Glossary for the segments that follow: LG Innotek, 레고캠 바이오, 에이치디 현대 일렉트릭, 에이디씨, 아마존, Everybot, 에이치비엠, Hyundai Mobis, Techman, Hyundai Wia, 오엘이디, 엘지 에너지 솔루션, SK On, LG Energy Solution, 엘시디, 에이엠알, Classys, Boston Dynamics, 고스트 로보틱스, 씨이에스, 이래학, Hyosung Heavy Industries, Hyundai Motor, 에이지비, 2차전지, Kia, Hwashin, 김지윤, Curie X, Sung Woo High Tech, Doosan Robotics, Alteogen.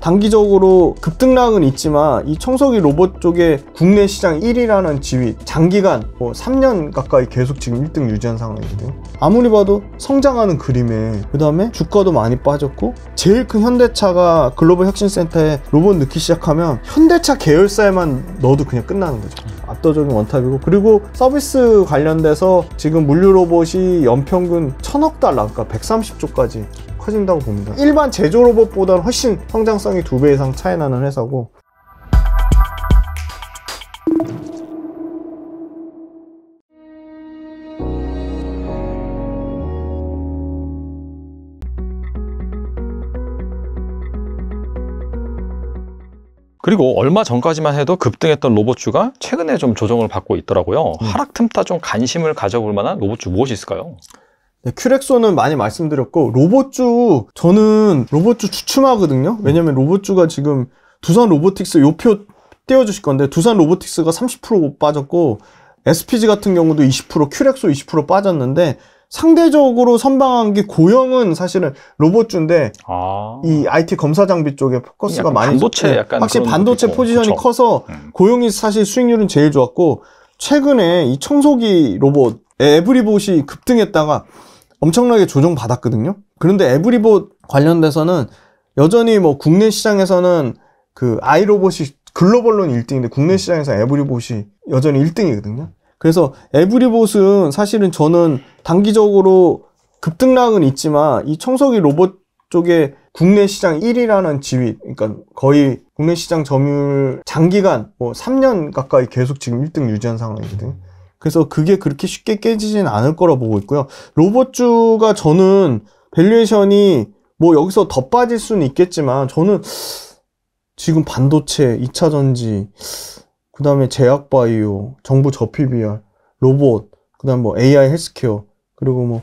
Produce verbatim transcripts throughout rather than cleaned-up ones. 단기적으로 급등락은 있지만 이 청소기 로봇 쪽에 국내 시장 일 위라는 지위, 장기간 뭐 삼 년 가까이 계속 지금 일 등 유지한 상황이거든요. 아무리 봐도 성장하는 그림에 그 다음에 주가도 많이 빠졌고, 제일 큰 현대차가 글로벌 혁신센터에 로봇 넣기 시작하면 현대차 계열사에만 넣어도 그냥 끝나는 거죠. 압도적인 원탑이고, 그리고 서비스 관련돼서 지금 물류 로봇이 연평균 천억 달러, 그러니까 백삼십 조까지 커진다고 봅니다. 일반 제조 로봇보다는 훨씬 성장성이 두 배 이상 차이 나는 회사고, 그리고 얼마 전까지만 해도 급등했던 로봇주가 최근에 좀 조정을 받고 있더라고요. 음. 하락 틈타 좀 관심을 가져볼 만한 로봇주 무엇이 있을까요? 네, 큐렉소는 많이 말씀드렸고, 로봇주, 저는 로봇주 주춤하거든요. 왜냐면 로봇주가 지금 두산 로보틱스 요표 띄워주실 건데, 두산 로보틱스가 삼십 퍼센트 빠졌고 에스피지 같은 경우도 이십 퍼센트, 큐렉소 이십 퍼센트 빠졌는데, 상대적으로 선방한 게 고형은 사실은 로봇주인데 아... 이 아이티 검사 장비 쪽에 포커스가 많이 반도체, 약간 확실히 반도체 포지션이 그쵸. 커서 음. 고형이 사실 수익률은 제일 좋았고, 최근에 이 청소기 로봇 에브리봇이 급등했다가 엄청나게 조정받았거든요. 그런데 에브리봇 관련돼서는 여전히 뭐 국내 시장에서는 그 아이로봇이 글로벌로는 일 등인데 국내 시장에서 에브리봇이 여전히 일 등이거든요. 그래서 에브리봇은 사실은 저는 단기적으로 급등락은 있지만 이 청소기 로봇 쪽에 국내 시장 일 위라는 지위, 그러니까 거의 국내 시장 점유율 장기간 뭐 삼 년 가까이 계속 지금 일 등 유지한 상황이거든요. 그래서 그게 그렇게 쉽게 깨지진 않을 거라 보고 있고요. 로봇주가 저는 밸류에이션이 뭐 여기서 더 빠질 수는 있겠지만, 저는 지금 반도체, 이차 전지, 그 다음에 제약바이오, 정부 저피비알, 로봇, 그 다음 뭐 에이아이 헬스케어, 그리고 뭐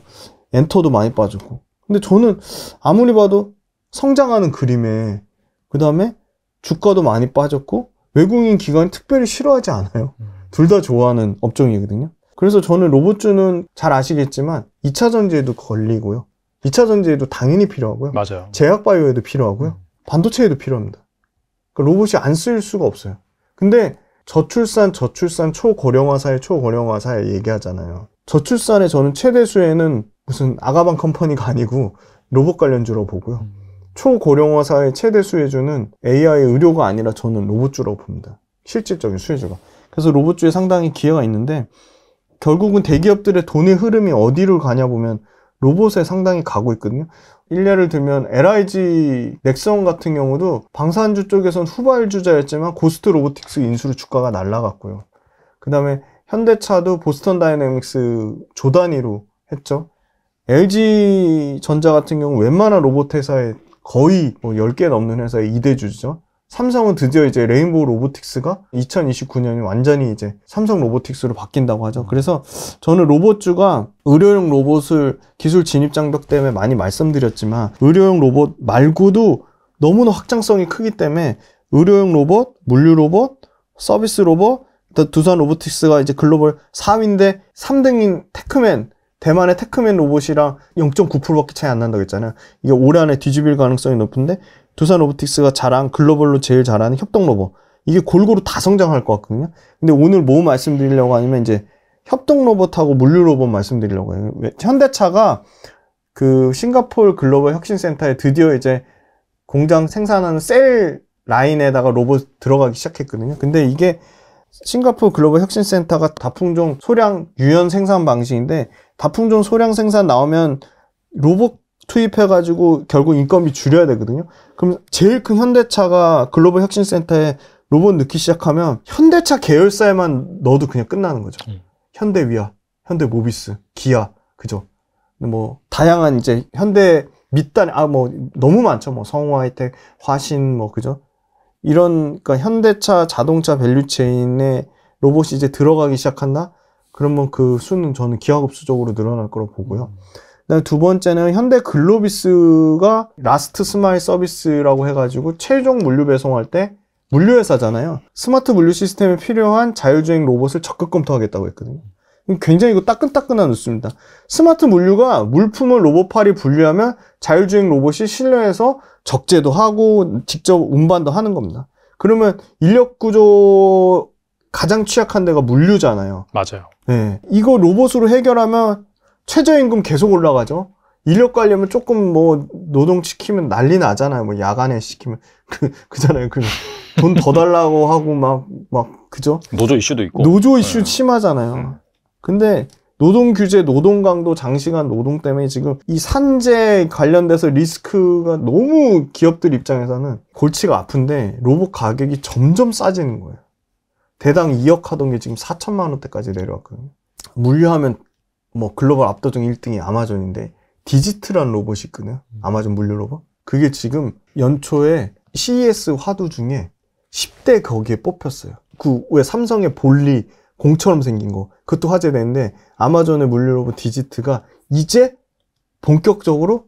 엔터도 많이 빠지고, 근데 저는 아무리 봐도 성장하는 그림에 그 다음에 주가도 많이 빠졌고 외국인 기관이 특별히 싫어하지 않아요. 둘 다 좋아하는 업종이거든요. 그래서 저는 로봇주는 잘 아시겠지만 이차 전지에도 걸리고요, 이차 전지에도 당연히 필요하고요, 맞아요. 제약바이오에도 필요하고요, 음. 반도체에도 필요합니다. 그러니까 로봇이 안 쓸 수가 없어요. 근데 저출산, 저출산, 초고령화 사회, 초고령화 사회 얘기하잖아요. 저출산의 저는 최대 수혜는 무슨 아가방 컴퍼니가 아니고 로봇 관련주로 보고요. 음. 초고령화 사회 최대 수혜주는 에이아이 의료가 아니라 저는 로봇주라고 봅니다. 실질적인 수혜주가. 그래서 로봇주에 상당히 기회가 있는데, 결국은 대기업들의 돈의 흐름이 어디로 가냐 보면 로봇에 상당히 가고 있거든요. 일례를 들면 엘아이지 넥슨 같은 경우도 방산주 쪽에선 후발주자였지만 고스트 로보틱스 인수로 주가가 날라갔고요. 그 다음에 현대차도 보스턴 다이내믹스 조단위로 했죠. 엘지전자 같은 경우 웬만한 로봇 회사에 거의 뭐 열 개 넘는 회사의 이 대 주주죠. 삼성은 드디어 이제 레인보우 로보틱스가 이천이십구 년이 완전히 이제 삼성 로보틱스로 바뀐다고 하죠. 그래서 저는 로봇주가 의료용 로봇을 기술 진입 장벽 때문에 많이 말씀드렸지만, 의료용 로봇 말고도 너무나 확장성이 크기 때문에 의료용 로봇, 물류 로봇, 서비스 로봇, 두산 로보틱스가 이제 글로벌 사 위인데 삼 등인 테크맨, 대만의 테크맨 로봇이랑 영 점 구 퍼센트밖에 차이 안 난다고 했잖아요. 이게 올해 안에 뒤집힐 가능성이 높은데, 두산 로보틱스가 잘한 글로벌로 제일 잘하는 협동 로봇, 이게 골고루 다 성장할 것 같거든요. 근데 오늘 뭐 말씀드리려고 하냐면 이제 협동 로봇하고 물류 로봇 말씀드리려고 해요. 왜? 현대차가 그 싱가포르 글로벌 혁신센터에 드디어 이제 공장 생산하는 셀 라인에다가 로봇 들어가기 시작했거든요. 근데 이게 싱가포르 글로벌 혁신센터가 다품종 소량 유연 생산 방식인데, 다품종 소량 생산 나오면 로봇 투입해가지고 결국 인건비 줄여야 되거든요. 그럼 제일 큰 현대차가 글로벌 혁신센터에 로봇 넣기 시작하면 현대차 계열사에만 넣어도 그냥 끝나는 거죠. 음. 현대 위아, 현대 모비스, 기아, 그죠? 뭐 다양한 이제 현대 밑단, 아 뭐 너무 많죠. 뭐 성우 하이텍, 화신, 뭐 그죠? 이런, 그러니까 현대차 자동차 밸류체인에 로봇이 이제 들어가기 시작한다? 그러면 그 수는 저는 기하급수적으로 늘어날 거라고 보고요. 음. 그다음에 두 번째는 현대 글로비스가 라스트 스마일 서비스라고 해가지고 최종 물류 배송할 때, 물류회사잖아요. 스마트 물류 시스템에 필요한 자율주행 로봇을 적극 검토하겠다고 했거든요. 굉장히 이거 따끈따끈한 뉴스입니다. 스마트 물류가 물품을 로봇팔이 분류하면 자율주행 로봇이 실내에서 적재도 하고 직접 운반도 하는 겁니다. 그러면 인력구조 가장 취약한 데가 물류잖아요. 맞아요. 네, 이거 로봇으로 해결하면 최저임금 계속 올라가죠. 인력 관리하면 조금 뭐 노동 시키면 난리 나잖아요. 뭐 야간에 시키면 그 그잖아요. 그 돈 더 달라고 하고 막 막 그죠? 노조 이슈도 있고. 노조 이슈 네. 심하잖아요. 음. 근데 노동 규제, 노동 강도, 장시간 노동 때문에 지금 이 산재 관련돼서 리스크가 너무 기업들 입장에서는 골치가 아픈데 로봇 가격이 점점 싸지는 거예요. 대당 이억 하던 게 지금 사천만 원대까지 내려왔거든요. 물류하면 뭐 글로벌 압도적 일 등이 아마존인데 디지트란 로봇이 있거든요. 아마존 물류 로봇. 그게 지금 연초에 씨이에스 화두 중에 십 대 거기에 뽑혔어요. 그 왜 삼성의 볼리 공처럼 생긴 거 그것도 화제되는데 아마존의 물류 로봇 디지트가 이제 본격적으로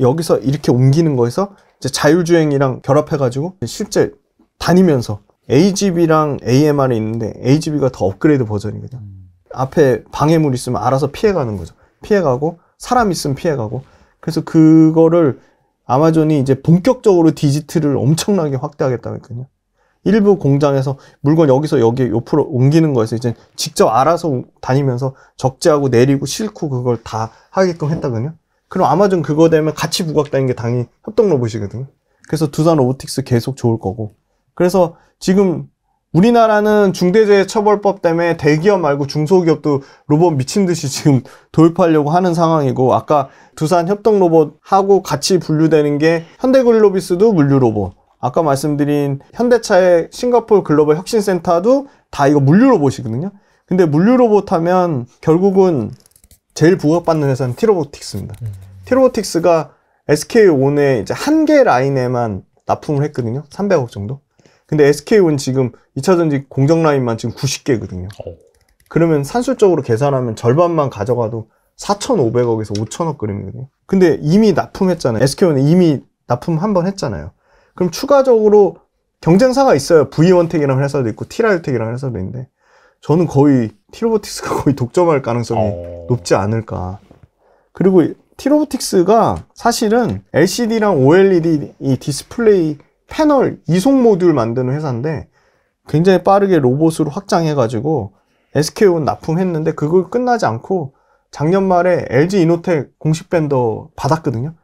여기서 이렇게 옮기는 거에서 이제 자율주행이랑 결합해가지고 실제 다니면서 에이지비랑 에이엠알이 있는데 에이지비가 더 업그레이드 버전이거든요. 음. 앞에 방해물 있으면 알아서 피해가는 거죠. 피해가고 사람 있으면 피해가고 그래서 그거를 아마존이 이제 본격적으로 디지트를 엄청나게 확대하겠다고 했거든요. 일부 공장에서 물건 여기서 여기 옆으로 옮기는 거에서 이제 직접 알아서 다니면서 적재하고 내리고 싣고 그걸 다 하게끔 했다거든요. 그럼 아마존 그거 되면 같이 부각되는 게 당연히 협동 로봇이거든요. 그래서 두산 로보틱스 계속 좋을 거고 그래서 지금 우리나라는 중대재해처벌법 때문에 대기업 말고 중소기업도 로봇 미친 듯이 지금 도입하려고 하는 상황이고 아까 두산 협동 로봇하고 같이 분류되는 게 현대글로비스도 물류 로봇 아까 말씀드린 현대차의 싱가포르 글로벌 혁신센터도 다 이거 물류 로봇이거든요. 근데 물류 로봇 하면 결국은 제일 부각받는 회사는 T로보틱스입니다. 음. T로보틱스가 에스케이온의 이제 한 개 라인에만 납품을 했거든요. 삼백억 정도. 근데 에스케이온 지금 이차전지 공정 라인만 지금 구십 개거든요. 그러면 산술적으로 계산하면 절반만 가져가도 사천오백억에서 오천억 그림이거든요. 근데 이미 납품했잖아요. 에스케이온은 이미 납품 한 번 했잖아요. 그럼 추가적으로 경쟁사가 있어요. 브이원텍이라는 회사도 있고 T라이오텍이라는 회사도 있는데 저는 거의 T로보틱스가 거의 독점할 가능성이 어... 높지 않을까. 그리고 T로보틱스가 사실은 엘시디랑 오엘이디 이 디스플레이 패널 이송 모듈 만드는 회사인데 굉장히 빠르게 로봇으로 확장해가지고 에스케이온 납품했는데 그걸 끝나지 않고 작년 말에 엘지 이노텍 공식 벤더 받았거든요.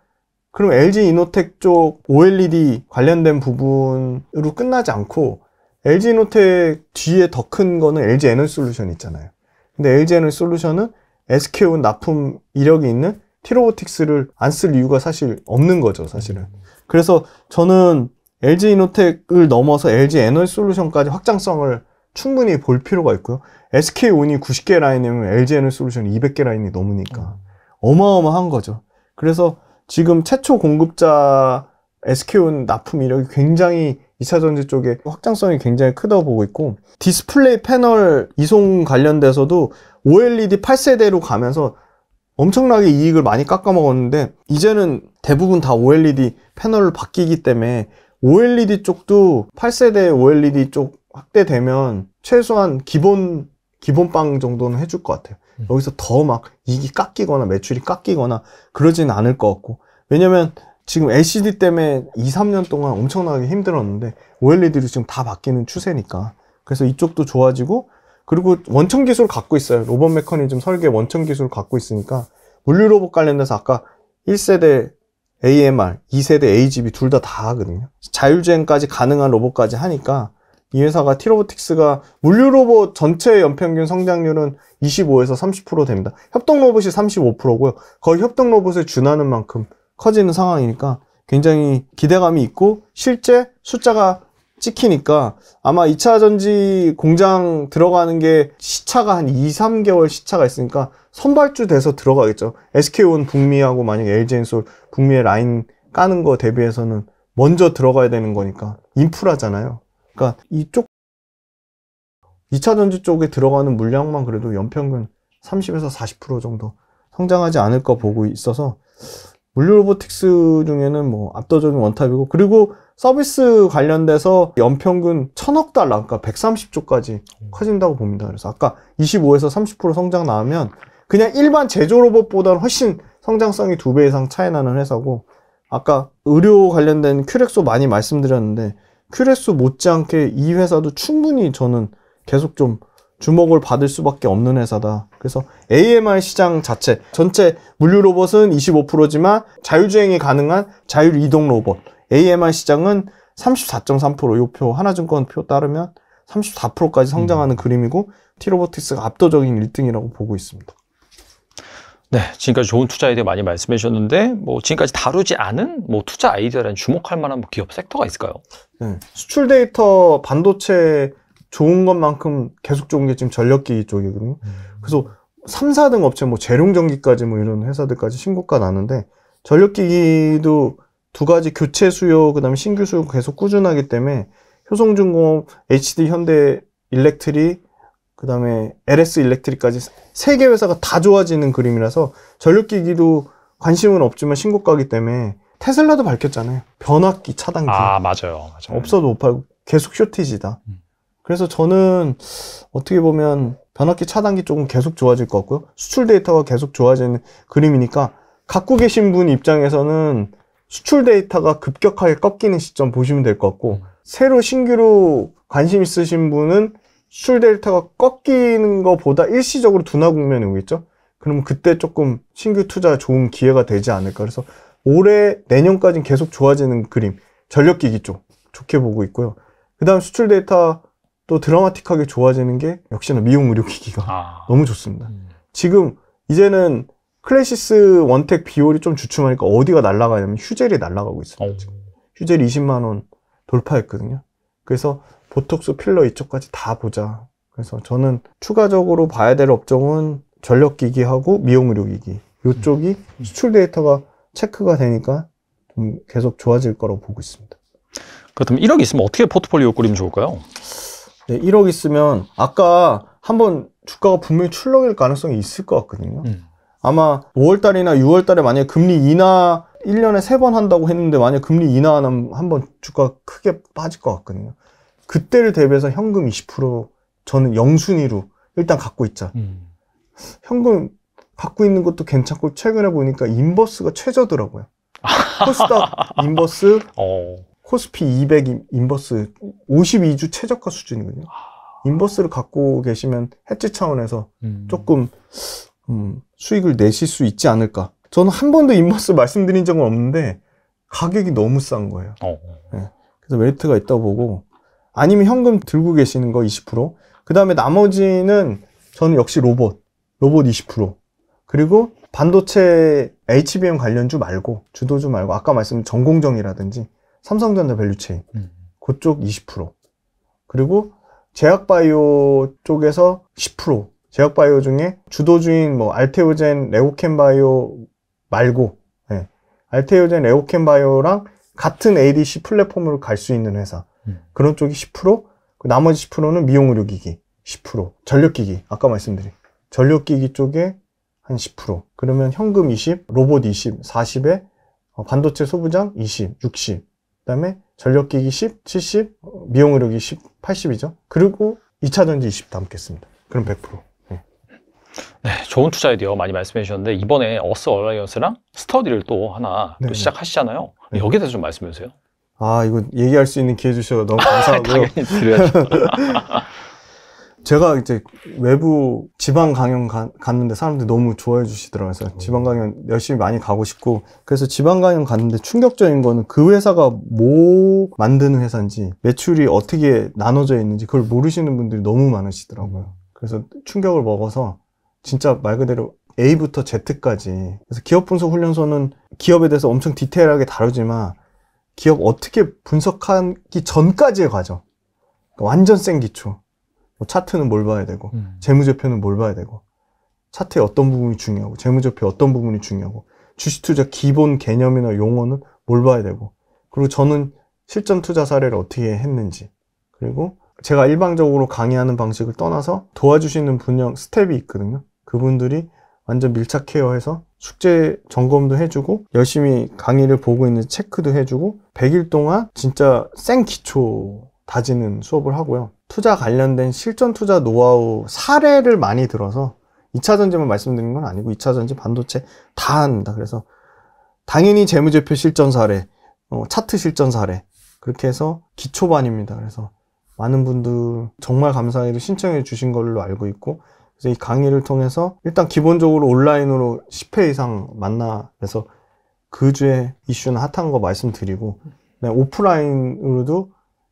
그럼 엘지 이노텍 쪽 오엘이디 관련된 부분으로 끝나지 않고 엘지 이노텍 뒤에 더 큰 거는 엘지 에너지 솔루션 있잖아요. 근데 엘지 에너지 솔루션은 에스케이온 납품 이력이 있는 T로보틱스를 안 쓸 이유가 사실 없는 거죠. 사실은. 그래서 저는 엘지 이노텍을 넘어서 엘지 에너지 솔루션까지 확장성을 충분히 볼 필요가 있고요. 에스케이온이 구십 개 라인이면 엘지 에너지 솔루션이 이백 개 라인이 넘으니까 어마어마한 거죠. 그래서 지금 최초 공급자 에스케이온 납품 이력이 굉장히 이차전지 쪽에 확장성이 굉장히 크다고 보고 있고 디스플레이 패널 이송 관련돼서도 오엘이디 팔 세대로 가면서 엄청나게 이익을 많이 깎아먹었는데 이제는 대부분 다 오엘이디 패널을 바뀌기 때문에 오엘이디 쪽도 팔 세대 오엘이디 쪽 확대되면 최소한 기본 기본빵 정도는 해줄 것 같아요. 음. 여기서 더 막 이익이 깎이거나 매출이 깎이거나 그러진 않을 것 같고 왜냐면 지금 엘시디 때문에 이, 삼 년 동안 엄청나게 힘들었는데 오엘이디로 지금 다 바뀌는 추세니까 그래서 이쪽도 좋아지고 그리고 원천 기술 갖고 있어요. 로봇 메커니즘 설계 원천 기술 갖고 있으니까 물류 로봇 관련돼서 아까 일 세대 에이엠알, 이 세대 에이지비 둘 다 다 하거든요. 자율주행까지 가능한 로봇까지 하니까 이 회사가 T로보틱스가 물류 로봇 전체 연평균 성장률은 이십오에서 삼십 퍼센트 됩니다. 협동 로봇이 삼십오 퍼센트고요. 거의 협동 로봇에 준하는 만큼 커지는 상황이니까 굉장히 기대감이 있고 실제 숫자가 찍히니까 아마 이차전지 공장 들어가는 게 시차가 한 이, 삼 개월 시차가 있으니까 선발주 돼서 들어가겠죠. 에스케이온 북미하고 만약에 엘지엔솔 북미의 라인 까는 거 대비해서는 먼저 들어가야 되는 거니까 인프라잖아요. 그러니까 이쪽 이차전지 쪽에 들어가는 물량만 그래도 연평균 삼십에서 사십 퍼센트 정도 성장하지 않을까 보고 있어서 물류 로보틱스 중에는 뭐 압도적인 원탑이고 그리고 서비스 관련돼서 연평균 천억 달러, 그러니까 백삼십조까지 커진다고 봅니다. 그래서 아까 이십오에서 삼십 퍼센트 성장 나오면 그냥 일반 제조 로봇보다는 훨씬 성장성이 두 배 이상 차이 나는 회사고, 아까 의료 관련된 큐렉소 많이 말씀드렸는데 큐렉소 못지않게 이 회사도 충분히 저는 계속 좀 주목을 받을 수밖에 없는 회사다. 그래서 에이엠알 시장 자체, 전체 물류 로봇은 이십오 퍼센트지만 자율주행이 가능한 자율 이동 로봇 에이엠알 시장은 삼십사 점 삼 퍼센트, 요 표 하나증권 표 따르면 삼십사 퍼센트까지 성장하는 음. 그림이고 T로보틱스가 압도적인 일 등이라고 보고 있습니다. 네, 지금까지 좋은 투자에 대해 많이 말씀해 주셨는데 뭐 지금까지 다루지 않은 뭐 투자 아이디어라는 주목할 만한 뭐 기업 섹터가 있을까요? 네, 수출 데이터 반도체 좋은 것만큼 계속 좋은 게 지금 전력기기 쪽이거든요. 음. 그래서 삼, 사등 업체 뭐 재룡전기까지 뭐 이런 회사들까지 신고가 나는데 전력기기도 두 가지 교체 수요, 그 다음에 신규 수요 계속 꾸준하기 때문에 효성중공업, 에이치디 현대 일렉트릭, 그 다음에 엘에스 일렉트릭까지 세 개 회사가 다 좋아지는 그림이라서 전력기기도 관심은 없지만 신고가기 때문에 테슬라도 밝혔잖아요. 변압기, 차단기. 아, 맞아요. 맞아요. 없어도 못 팔고 계속 쇼티지다. 음. 그래서 저는 어떻게 보면 변압기, 차단기 쪽은 계속 좋아질 것 같고요. 수출 데이터가 계속 좋아지는 그림이니까 갖고 계신 분 입장에서는 수출 데이터가 급격하게 꺾이는 시점 보시면 될 것 같고, 새로 신규로 관심 있으신 분은 수출 데이터가 꺾이는 것보다 일시적으로 둔화 국면이 오겠죠. 그러면 그때 조금 신규 투자 좋은 기회가 되지 않을까. 그래서 올해 내년까지는 계속 좋아지는 그림, 전력기기 쪽 좋게 보고 있고요. 그 다음 수출 데이터 또 드라마틱하게 좋아지는 게 역시나 미용 의료기기가 아. 너무 좋습니다. 음. 지금 이제는 클래시스 원택 비율이 좀 주춤하니까 어디가 날아가냐면 휴젤이 날아가고 있어요. 지금. 휴젤이 이십만 원 돌파했거든요. 그래서 보톡스, 필러 이쪽까지 다 보자. 그래서 저는 추가적으로 봐야 될 업종은 전력기기하고 미용의료기기 이쪽이 음. 수출 데이터가 체크가 되니까 좀 계속 좋아질 거라고 보고 있습니다. 그렇다면 일억 있으면 어떻게 포트폴리오 꾸리면 좋을까요? 네, 일억 있으면 아까 한번 주가가 분명히 출렁일 가능성이 있을 것 같거든요. 음. 아마 오월달이나 유월달에 만약에 금리 인하 일 년에 세 번 한다고 했는데 만약 금리 인하하면 한번 주가가 크게 빠질 것 같거든요. 그때를 대비해서 현금 이십 퍼센트 저는 영순위로 일단 갖고 있자. 음. 현금 갖고 있는 것도 괜찮고 최근에 보니까 인버스가 최저더라고요. 코스닥 인버스, 어. 코스피 이백 인버스 오십이주 최저가 수준이거든요. 인버스를 갖고 계시면 해지 차원에서 음. 조금... 음, 수익을 내실 수 있지 않을까. 저는 한 번도 인버스 말씀드린 적은 없는데 가격이 너무 싼 거예요. 어. 네. 그래서 메리트가 있다고 보고, 아니면 현금 들고 계시는 거 이십 퍼센트, 그 다음에 나머지는 저는 역시 로봇 로봇 이십 퍼센트, 그리고 반도체 에이치비엠 관련주 말고, 주도주 말고 아까 말씀드린 전공정이라든지 삼성전자 밸류체인 음. 그쪽 이십 퍼센트, 그리고 제약바이오 쪽에서 십 퍼센트, 제약바이오 중에 주도주인 뭐 알테오젠, 레고캠 바이오 말고, 네. 알테오젠, 레고캠 바이오랑 같은 에이디씨 플랫폼으로 갈 수 있는 회사. 음. 그런 쪽이 십 퍼센트, 나머지 십 퍼센트는 미용의료기기 십 퍼센트, 전력기기, 아까 말씀드린 전력기기 쪽에 한 십 퍼센트. 그러면 현금 이십, 로봇 이십, 사십에 반도체 소부장 이십, 육십, 그 다음에 전력기기 십, 칠십, 미용의료기기 십, 팔십이죠. 그리고 이차전지 이십 담겠습니다. 그럼 백 퍼센트. 네, 좋은 투자 아이디어 많이 말씀해 주셨는데 이번에 어스 얼라이언스랑 스터디를 또 하나 또 시작하시잖아요. 네. 여기에 대해서 좀 말씀해 주세요. 아, 이거 얘기할 수 있는 기회 주셔서 너무 감사하고요. 당연히 드려야죠. 제가 이제 외부 지방 강연 가, 갔는데 사람들이 너무 좋아해 주시더라고요. 음. 지방 강연 열심히 많이 가고 싶고, 그래서 지방 강연 갔는데 충격적인 거는 그 회사가 뭐 만드는 회사인지 매출이 어떻게 나눠져 있는지 그걸 모르시는 분들이 너무 많으시더라고요. 그래서 충격을 먹어서 진짜 말 그대로 A부터 Z까지. 그래서 기업 분석 훈련소는 기업에 대해서 엄청 디테일하게 다루지만 기업 어떻게 분석하기 전까지의 과정, 그러니까 완전 센 기초, 뭐 차트는 뭘 봐야 되고 음. 재무제표는 뭘 봐야 되고, 차트의 어떤 부분이 중요하고 재무제표의 어떤 부분이 중요하고, 주식투자 기본 개념이나 용어는 뭘 봐야 되고, 그리고 저는 실전 투자 사례를 어떻게 했는지, 그리고 제가 일방적으로 강의하는 방식을 떠나서 도와주시는 분야 스텝이 있거든요. 그분들이 완전 밀착 케어해서 숙제 점검도 해주고 열심히 강의를 보고 있는 체크도 해주고 백 일 동안 진짜 생 기초 다지는 수업을 하고요. 투자 관련된 실전 투자 노하우 사례를 많이 들어서 이 차 전지만 말씀드리는 건 아니고 이 차 전지, 반도체 다 합니다. 그래서 당연히 재무제표 실전 사례, 어, 차트 실전 사례 그렇게 해서 기초반입니다. 그래서 많은 분들 정말 감사하게도 신청해 주신 걸로 알고 있고, 그래서 이 강의를 통해서 일단 기본적으로 온라인으로 십 회 이상 만나서 그 주에 이슈나 핫한 거 말씀드리고, 오프라인으로도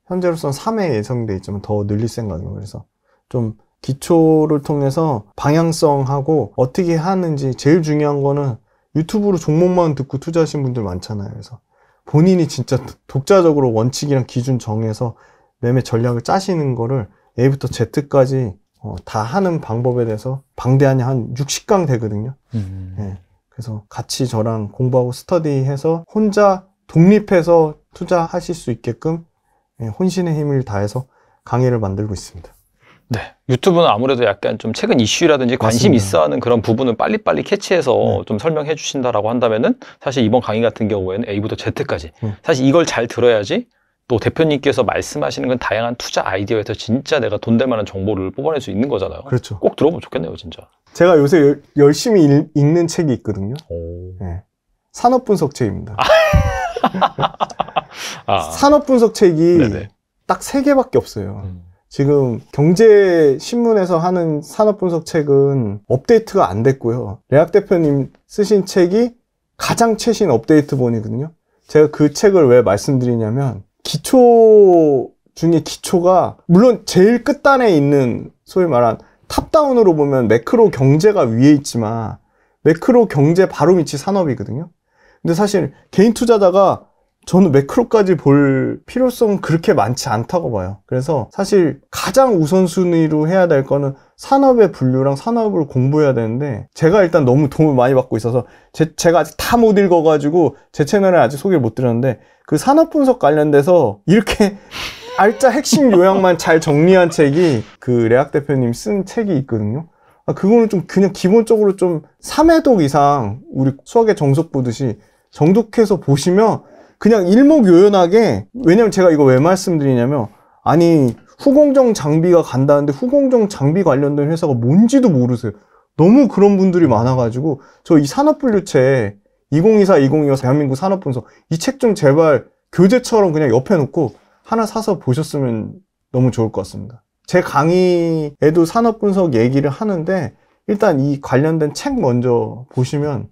현재로서는 삼 회 예정돼 있지만 더 늘릴 생각이에요. 그래서 좀 기초를 통해서 방향성하고 어떻게 하는지, 제일 중요한 거는 유튜브로 종목만 듣고 투자하신 분들 많잖아요. 그래서 본인이 진짜 독자적으로 원칙이랑 기준 정해서 매매 전략을 짜시는 거를 A부터 Z까지 어, 다 하는 방법에 대해서 방대하냐 한 육십 강 되거든요. 음. 네. 그래서 같이 저랑 공부하고 스터디해서 혼자 독립해서 투자하실 수 있게끔 네, 혼신의 힘을 다해서 강의를 만들고 있습니다. 네, 유튜브는 아무래도 약간 좀 최근 이슈라든지 관심 있어하는 그런 부분을 빨리빨리 캐치해서 네. 좀 설명해 주신다라고 한다면은 사실 이번 강의 같은 경우에는 A부터 Z까지 네. 사실 이걸 잘 들어야지 또 대표님께서 말씀하시는 건 다양한 투자 아이디어에서 진짜 내가 돈 될 만한 정보를 뽑아낼 수 있는 거잖아요. 그렇죠. 꼭 들어보면 좋겠네요, 진짜. 제가 요새 여, 열심히 읽, 읽는 책이 있거든요. 네. 산업분석책입니다. 아. 산업분석책이 네네. 딱 세 개밖에 없어요. 음. 지금 경제신문에서 하는 산업분석책은 업데이트가 안 됐고요. 이래학 대표님 쓰신 책이 가장 최신 업데이트본이거든요. 제가 그 책을 왜 말씀드리냐면, 기초 중에 기초가, 물론 제일 끝단에 있는 소위 말한 탑다운으로 보면 매크로 경제가 위에 있지만 매크로 경제 바로 밑이 산업이거든요. 근데 사실 개인 투자자가 저는 매크로까지 볼 필요성은 그렇게 많지 않다고 봐요. 그래서 사실 가장 우선순위로 해야 될 거는 산업의 분류랑 산업을 공부해야 되는데, 제가 일단 너무 도움을 많이 받고 있어서 제, 제가 아직 다 못 읽어가지고 제 채널에 아직 소개를 못 드렸는데, 그 산업 분석 관련돼서 이렇게 알짜 핵심 요약만 잘 정리한 책이 그 이래학 대표님 쓴 책이 있거든요. 아, 그거는 좀 그냥 기본적으로 좀 삼 회독 이상 우리 수학의 정석 보듯이 정독해서 보시면 그냥 일목요연하게. 왜냐면 제가 이거 왜 말씀드리냐면, 아니 후공정 장비가 간다는데 후공정 장비 관련된 회사가 뭔지도 모르세요. 너무 그런 분들이 많아가지고 저 이 산업분류책 이공이사, 이공이오 대한민국 산업분석 이 책 좀 제발 교재처럼 그냥 옆에 놓고 하나 사서 보셨으면 너무 좋을 것 같습니다. 제 강의에도 산업분석 얘기를 하는데 일단 이 관련된 책 먼저 보시면,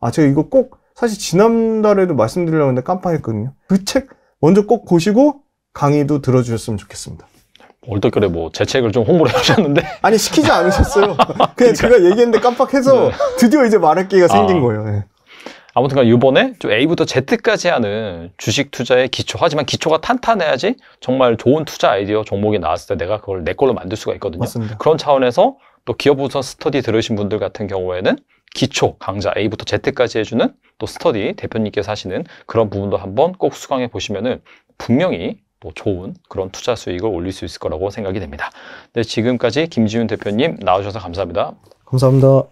아 제가 이거 꼭 사실 지난달에도 말씀드리려고 했는데 깜빡했거든요. 그 책 먼저 꼭 보시고 강의도 들어주셨으면 좋겠습니다. 얼떨결에 뭐 제 책을 좀 홍보를 해주셨는데 아니 시키지 않으셨어요. 그냥 그러니까. 제가 얘기했는데 깜빡해서 네. 드디어 이제 말할 기회가 아. 생긴 거예요. 네. 아무튼간 이번에 좀 A부터 Z까지 하는 주식 투자의 기초, 하지만 기초가 탄탄해야지 정말 좋은 투자 아이디어 종목이 나왔을 때 내가 그걸 내 걸로 만들 수가 있거든요. 맞습니다. 그런 차원에서 또 기업 우선 스터디 들으신 분들 같은 경우에는 기초 강좌 A부터 Z까지 해주는 또 스터디 대표님께서 하시는 그런 부분도 한번 꼭 수강해 보시면은 분명히 또 좋은 그런 투자 수익을 올릴 수 있을 거라고 생각이 됩니다. 네, 지금까지 김지윤 대표님 나와주셔서 감사합니다. 감사합니다.